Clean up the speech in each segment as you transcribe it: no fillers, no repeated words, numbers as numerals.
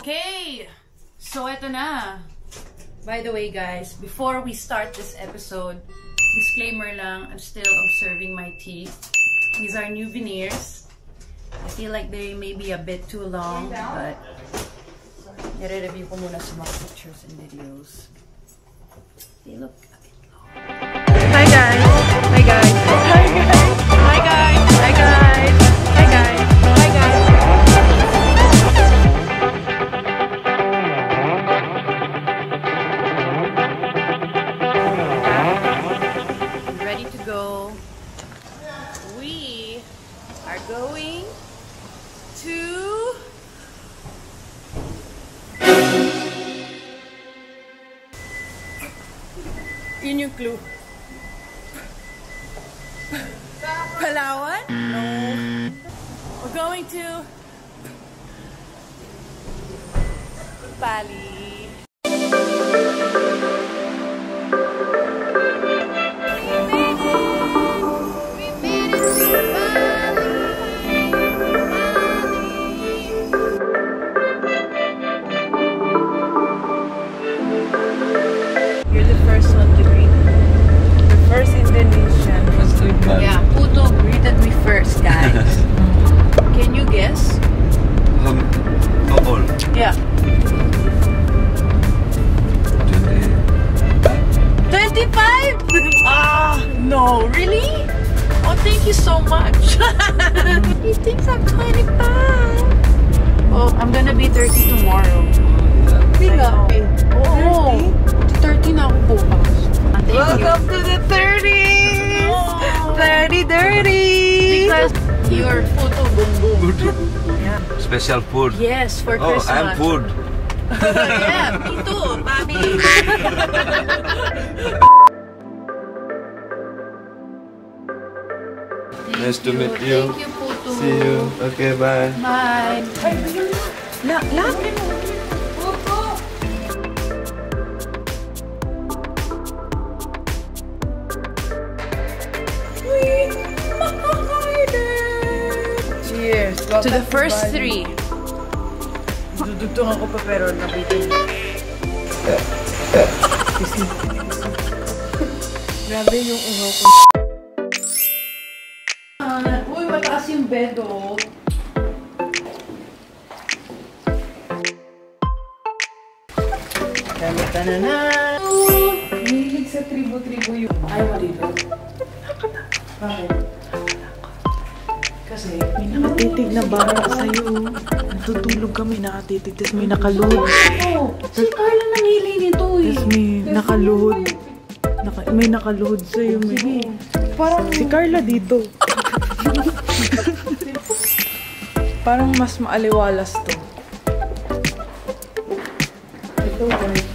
Okay, so eto na. By the way guys, before we start this episode, disclaimer lang, I'm still observing my teeth. These are new veneers. I feel like they may be a bit too long, but nire-review ko muna sa mga pictures and videos. They look a bit long. Hi guys! Hi guys! Hi guys! Hi guys! Hi guys! Hi guys! Hi guys! Going to yun yung clue. Palawan? No. We're going to Bali. Your photo boom boom. Yeah. Special food. Yes, for Christmas. Oh, I'm food. Yeah, me too, mommy. Nice to meet you. Thank you, photo. See you. Okay, bye. Bye. Bye. To the first three. Dudugtong ako pa pero nabitin. Grabe yung uho ko. Uy, mataas yung bed oh. Tana-tana-na. Nilig sa tribo-tribo yung... Ay, marito. Bakit? Kasi may nakatitig na bara sa'yo. Natutulog kami, nakatitig. Tapos may nakaluhod. Oo! Si Carla nangili nito eh. Tapos may nakaluhod. May nakaluhod sa'yo. Parang... Si Carla dito. Parang mas maaliwalas to. Ito, guys.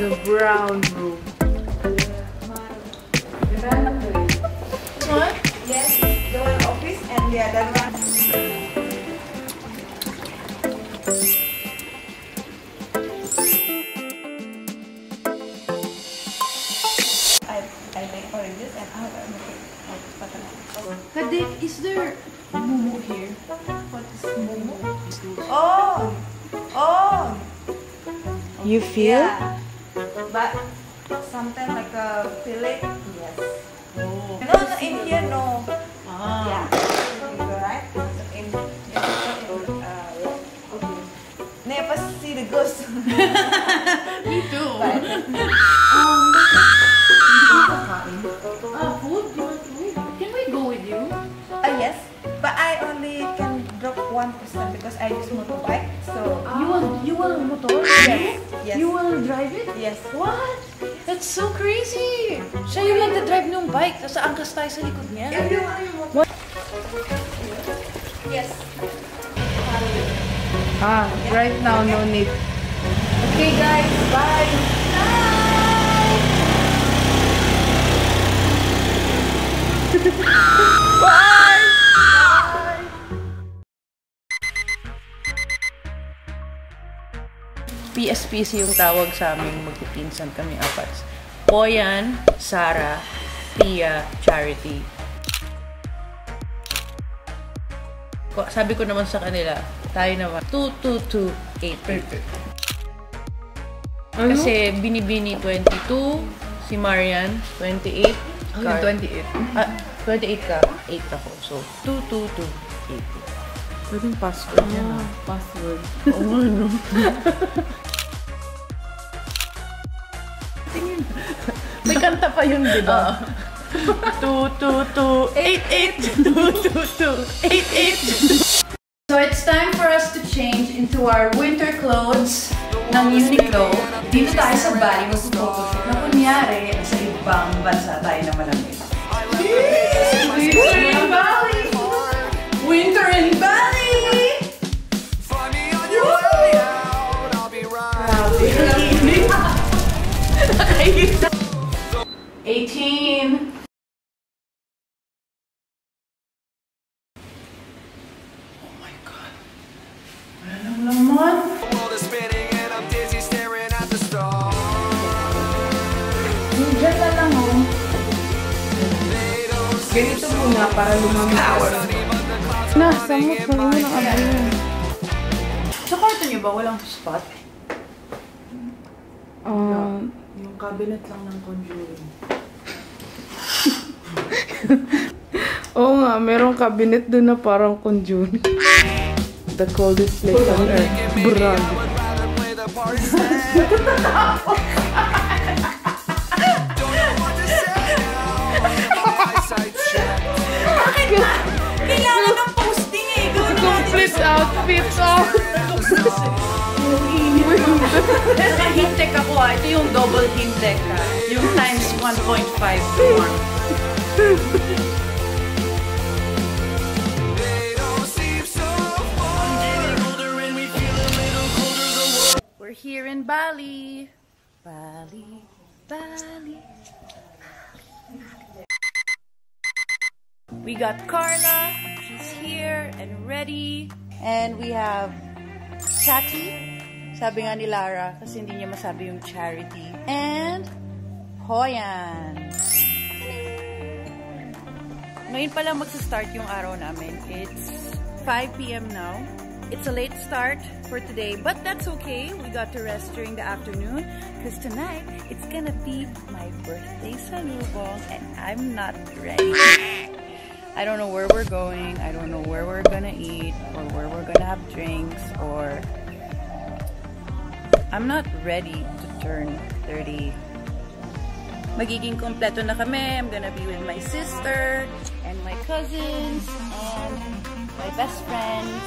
The brown room. What? Yes, the one office and the other one. I like oranges and I will make it out of butternut. Kadek, is there mumu here? What is mumu? Oh! Oh! You feel? Yeah. But something like a fillet, yes. Oh. No, in here, no. Ah. Yeah. Right? In okay. Never see the ghost. Me too. But, food? Can we go with you? Yes. But I only can drop 1% because I use motorbike. So you will motor? Yes. Yes. You will drive it? Yes. What? That's so crazy! Siya yung nagdadrive ng bike, tapos angkas tayo sa likod niya. If you want, yes. Ah, yes. Right now, no need. Okay guys, bye! Bye! Bye! PSPC yung tawag sa aming magpipinsan kami apats. Poyan, Sarah, Tia, Charity. Sabi ko naman sa kanila, tayo naman, 2228. Kasi Binibini 22, si Marian 28. Oh, 28. 28 ka, 8 ako. So, 2228. Pwedeng password niya na. Password. Oo nga, no? Tingin. May kanta pa yun, di ba? 2-2-2-8-8 2-2-2-8-8. So it's time for us to change into our winter clothes ng Uniqlo. Dito tayo sa Bali mag-photoshoot na kunyari sa ibang bansa tayo na malamit. Winter in Bali! Winter in Bali! Woo! 18! Ganito muna para lumampas. Nasa mo, parang walang abin. Sa kwarto niyo ba walang spot? Yung cabinet lang ng Conjuring. Oo nga, merong cabinet doon na parang Conjuring. The coldest place on earth. Brand. Kailangan ng posting eh. Complete outfit. Hintek ako ah. Ito yung double hintek ah. Yung times 1.5. We're here in Bali. Bali, Bali. We got Carla, she's here and ready. And we have Chaki, sabi nga ni Lara kasi hindi niya masabi yung charity. And Hoyan. Ngayon pala magsa-start yung araw namin. It's 5 PM now. It's a late start for today, but that's okay. We got to rest during the afternoon because tonight it's gonna be my birthday salubong and I'm not ready. I don't know where we're going. I don't know where we're gonna eat or where we're gonna have drinks or... I'm not ready to turn 30. Magiging kompleto na kami. I'm gonna be with my sister and my cousins and my best friends.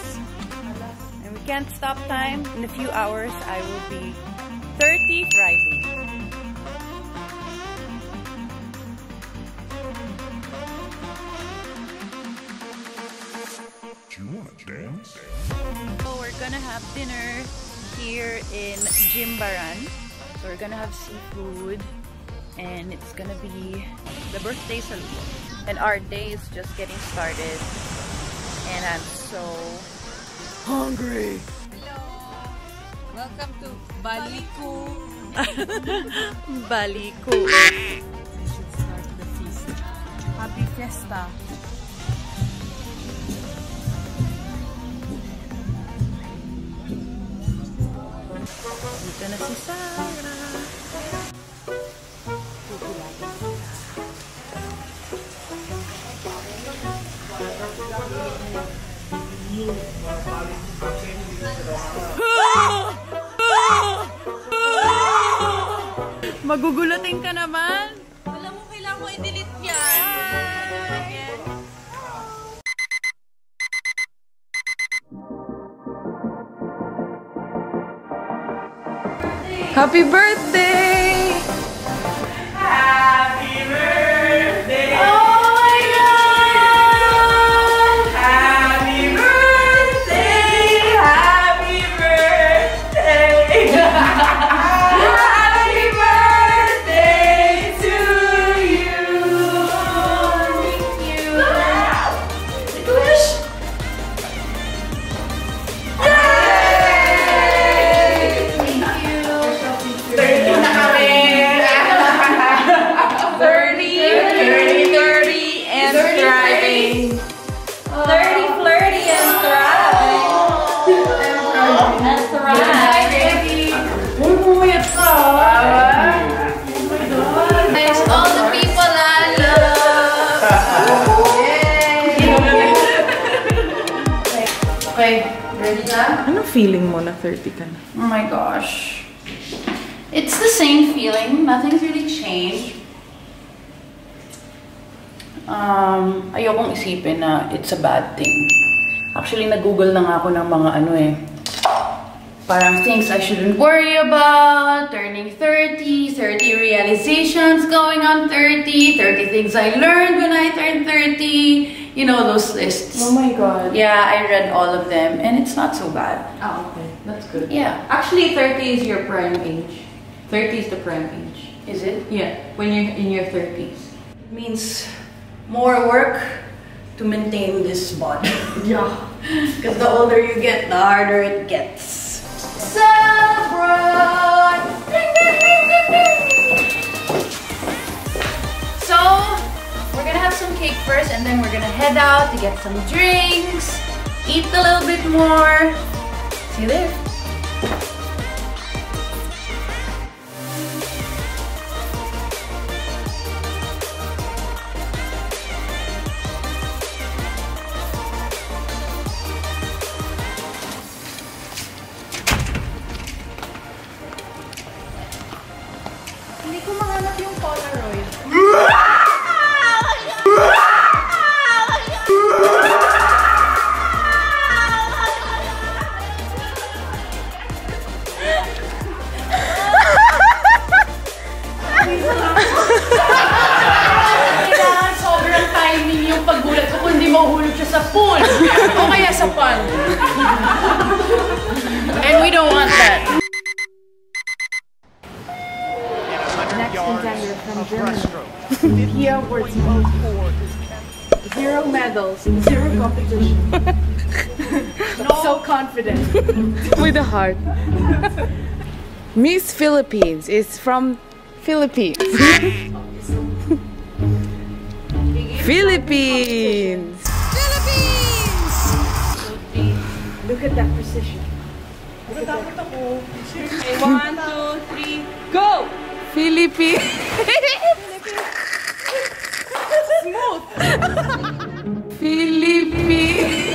And we can't stop time. In a few hours, I will be 30 Friday. Do you want to dance? So we're gonna have dinner here in Jimbaran. So we're gonna have seafood and it's gonna be the birthday salubong. And our day is just getting started and I'm so hungry! Hello! Welcome to Baliku! Baliku! We should start the feast. Happy Fiesta! Dito na si Sarah. Magugulatin ka naman. Wala mo kailangan ko i-delete yan. Happy birthday! Happy birthday! Oh my God! Happy birthday! Happy birthday! Happy birthday to you! Thank you! Yay! Thank you! Thank you! feeling mo na 30 ka na? Oh my gosh. It's the same feeling. Nothing's really changed. Ayokong isipin na it's a bad thing. Actually, nag-google na nga ako ng mga ano eh. Parang things I shouldn't worry about, turning 30, 30 realizations going on 30, 30 things I learned when I turned 30. You know, those lists. Oh my god. Yeah, I read all of them and it's not so bad. Oh, okay. That's good. Yeah. Actually, 30 is your prime age. 30 is the prime age. Is it? Yeah. When you're in your 30s. It means more work to maintain this body. Yeah. Because the older you get, the harder it gets. So, we're gonna have some cake first and then we're gonna head out to get some drinks, eat a little bit more. See you there. And we don't want that. Next contender from Germany. Kia Wurtzbold. 0 medals, 0 competition. So confident. With a heart. Miss Philippines is from Philippines. Philippines! Look at that precision. Look at that. 1, 2, 3, go! Philippines! Smooth! Philippines!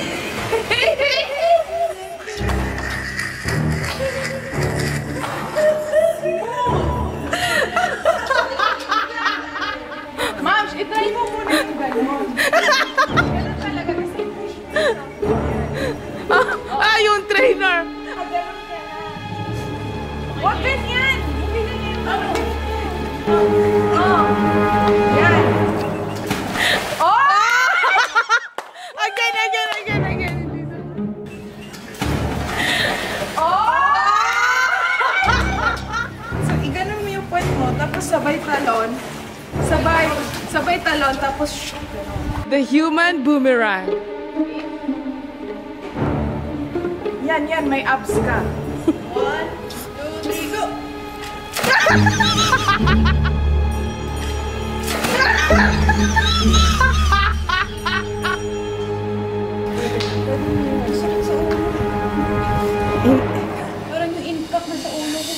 Mams, itali mo muna yung gano'n. Ah, yung trainer! Huwag ganyan! Yan! Oh! Again! Oh! So, iganon mo yung point mo, tapos sabay talon, tapos the human boomerang. Yan, may abs ka. 1, 2, 3, go! Parang yung impact na sa ulo ko.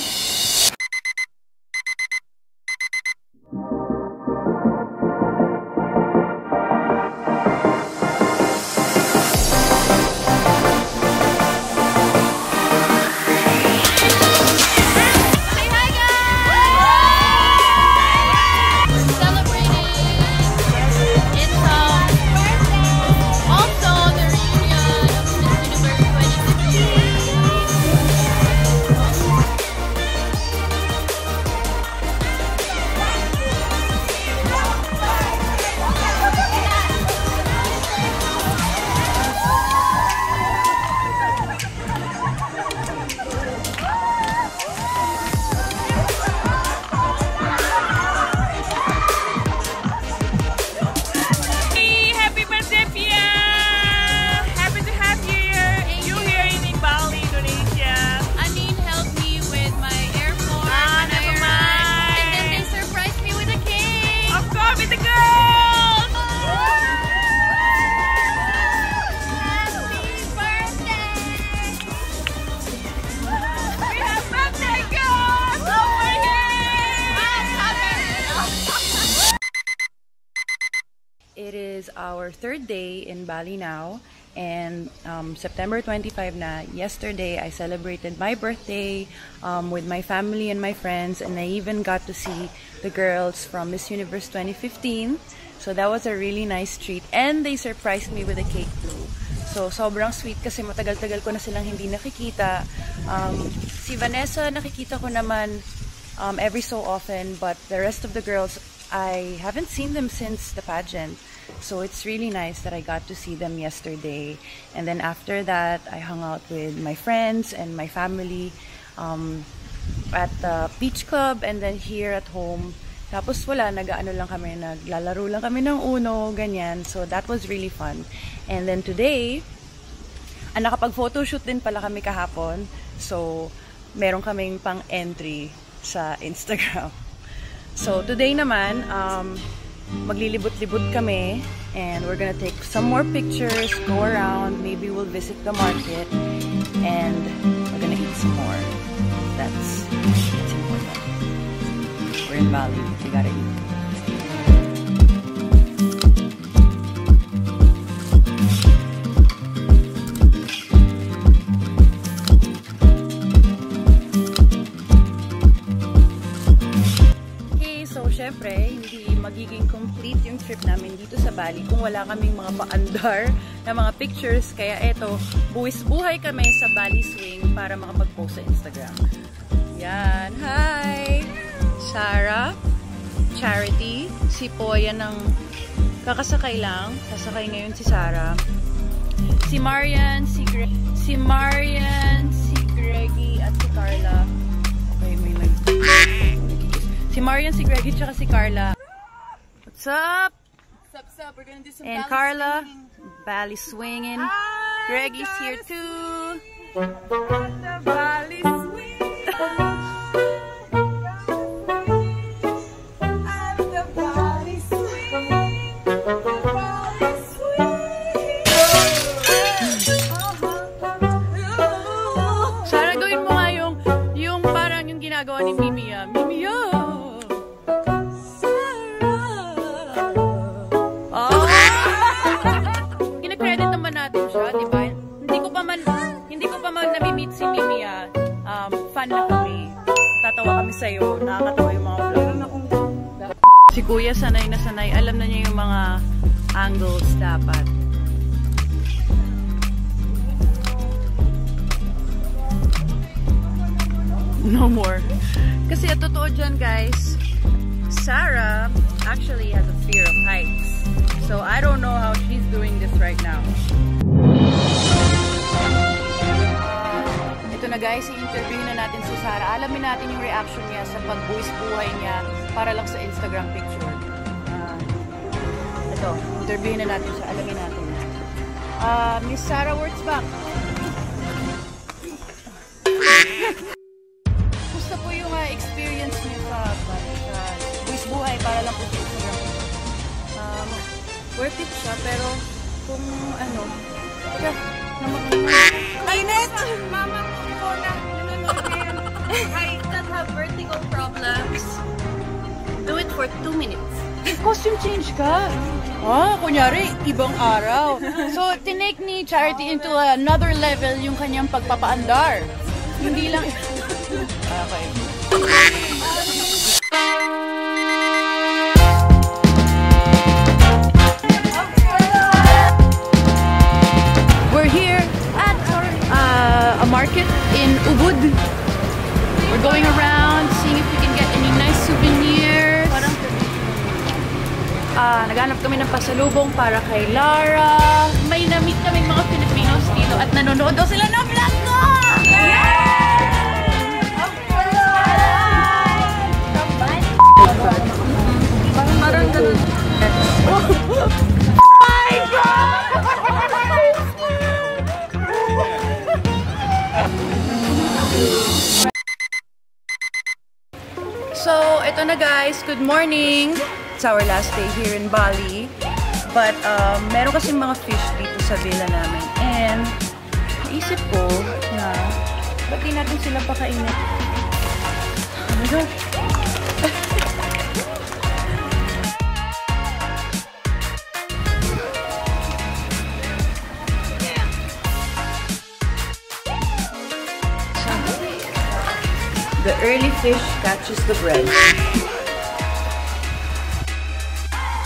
Our third day in Bali now, And September 25 na, yesterday, I celebrated my birthday with my family and my friends, and I even got to see the girls from Miss Universe 2015. So that was a really nice treat, and they surprised me with a cake too. So sobrang sweet kasi matagal-tagal ko na silang hindi nakikita. Si Vanessa nakikita ko naman every so often, but the rest of the girls, I haven't seen them since the pageant. So it's really nice that I got to see them yesterday. And then after that, I hung out with my friends and my family at the beach club and then here at home. Tapos wala, nag-ano lang kami, naglalaro lang kami ng Uno, ganyan. So that was really fun. And then today, nakapag-photoshoot din pala kami kahapon. So meron kaming pang-entry sa Instagram. So today naman, maglilibot-libot kami, and we're gonna take some more pictures, go around, maybe we'll visit the market, and we're gonna eat some more. That's important. We're in Bali, we gotta eat. Okay, so syempre, hindi magiging complete yung trip namin dito sa Bali kung wala kaming mga paandar na mga pictures. Kaya eto, buwis-buhay kami sa Bali Swing para makapag-post sa Instagram. Yan, hi! Sarah, Charity, si Poya ng kakasakay lang. Sasakay ngayon si Sarah. Si Marian, si Greggy, at si Carla. Okay, may mag... Si Marian, si Greggy, tsaka si Carla. What's up? What's up? We're gonna do some and Carla, Bali swinging. Hi, Greggy's guys. Here too. The Bali swing. Si Kuya sanay na sanay, alam na niya yung mga angles dapat. No more. Kasi at totoo dyan guys, Sarah actually has a fear of heights. So I don't know how she's doing this right now. Ito na guys, i-interview na natin si Sarah. Alamin natin yung reaction niya sa pagbuwis buhay niya para lang sa Instagram picture. Ito, interviewin na natin siya. Alamin natin. Miss Sarah Wurtzbach. Gusto po yung experience niyo sa buwis buhay para lang po sa Instagram. Worth it siya, pero kung ano... Ay, net! Mama ko na nanonood ngayon. I don't have vertigo problems. Do it for 2 minutes. Costume change ka? Kunyari, ibang araw. So, tinake ni Charity into another level yung kanyang pagpapaandar. Hindi lang... Okay. We're here at a market in Ubud. We're going around, seeing if we can get any nice souvenirs. Naghanap kami ng pasalubong para kay Lara. May na-meet kami mga Filipinos dito at nanonood daw sila ng vlog ko! So, ito na guys. Good morning! It's our last day here in Bali, but meron kasi mga fish dito sa villa namin, and naisip ko na ba't di natin sila pakainit? Oh my God! early fish catches the bread.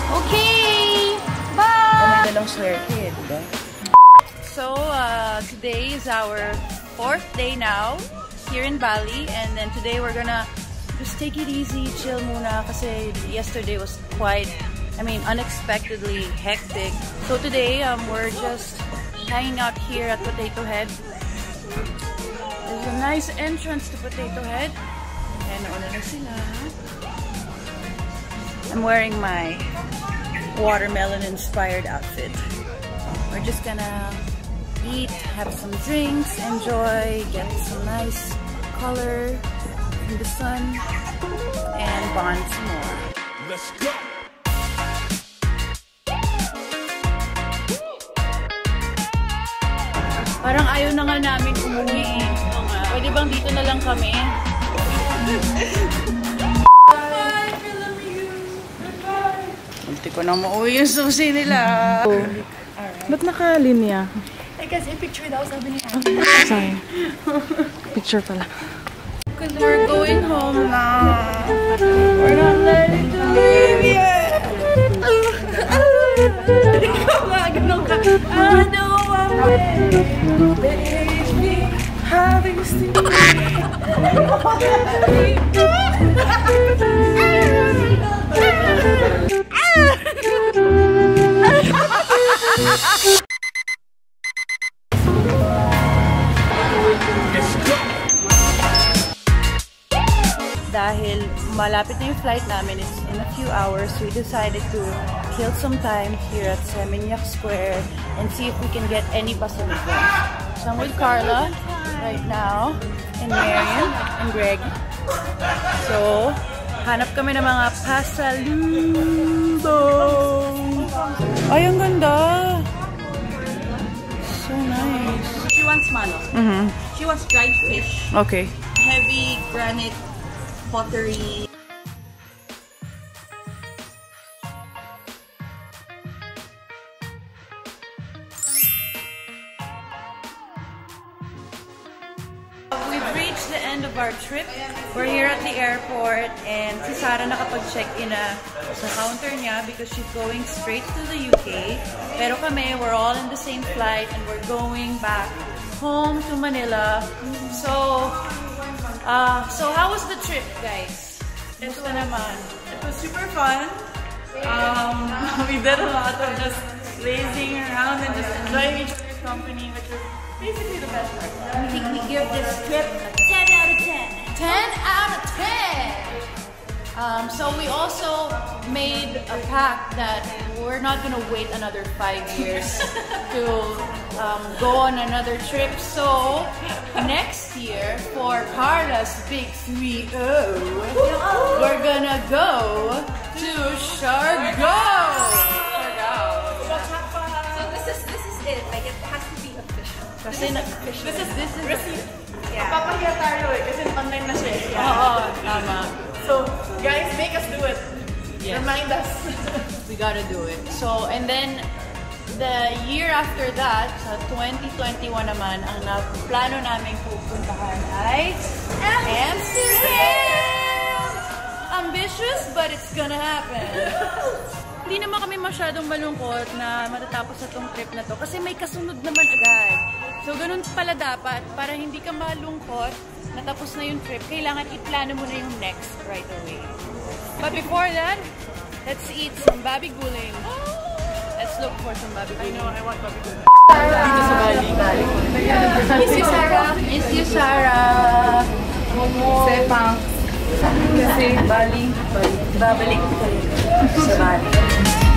Okay! Bye! So, today is our 4th day now here in Bali, and then today we're gonna just take it easy, chill muna, kasi yesterday was quite, unexpectedly hectic. So today, we're just hanging out here at Potato Head. There's a nice entrance to Potato Head. And order sila. I'm wearing my watermelon-inspired outfit. We're just gonna eat, have some drinks, enjoy, get some nice color in the sun, and bond some more. Let's go! Parang ayaw na nga namin umuwi. Pwede bang dito na lang kami? Bye! I love you! Bye! Munti ko na mauwi yung susi nila. Alright. Ba't nakalinya? I guess I picture that was happening. Sorry. Picture pala. Because we're going home now. We're not letting you leave yet. I don't want baby, having a sleep. Dahil malapit na yung flight namin, it's in a few hours, we decided to kill some time here at Seminyak Square and see if we can get any pasaligan. So I'm with Carla right now, and Marian, and Greg. So, hanap kami ng mga pasalubong. Ay, ang ganda! So nice. She wants mano. Mm-hmm. She wants dried fish. Okay. Heavy granite. Pottery. We've reached the end of our trip. We're here at the airport, and si Sarah nakapag-check-in na sa counter niya because she's going straight to the UK. Pero kami, we're all in the same flight and we're going back home to Manila. So, how was the trip, guys? Ito naman. It was super fun. We did a lot of just lazing around and just enjoying each other's company, which was basically the best part. I think we give this trip a 10 out of 10. 10 out of 10! So we also made a pact that we're not gonna wait another 5 years to go on another trip. So next year for Carla's Big 3-0, we're gonna go to Siargao. So this is it. Like it has to be official. This is yeah. Papahiya tayo eh, kasi online na siya. Oo, tama. So guys, make us do it. Yes. Remind us. We gotta do it. So and then. The year after that, sa 2021 naman, ang plano naming pupuntahan ay Amsterdam! Ambitious, but it's gonna happen! Hindi naman kami masyadong malungkot na matatapos na tong trip na to kasi may kasunod naman agad. So ganun pala dapat, para hindi ka malungkot natapos na yung trip, kailangan iplano mo na yung next right away. But before that, let's eat some babi guling. Let's look for some babi guling. I know, I want babi guling. Miss you, Sarah. Miss you, Sarah. Momo. Sepang. Kasi Bali. Babalik. Sa Bali.